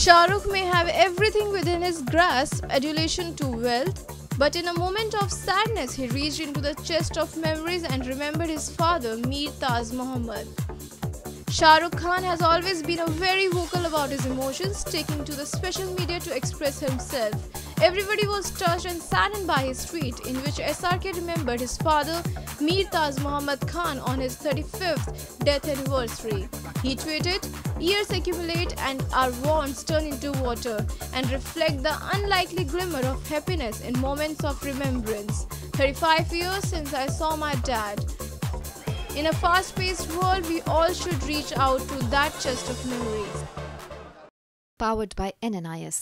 Shahrukh may have everything within his grasp, adulation to wealth, but in a moment of sadness, he reached into the chest of memories and remembered his father, Meer Taj Mohammad. Shahrukh Khan has always been very vocal about his emotions, taking to the social media to express himself. Everybody was touched and saddened by his tweet, in which SRK remembered his father, Meer Taj Mohammad Khan, on his 35th death anniversary. He tweeted, "Years accumulate and our wands turn into water and reflect the unlikely glimmer of happiness in moments of remembrance. 35 years since I saw my dad. In a fast-paced world, we all should reach out to that chest of memories." Powered by NNIS.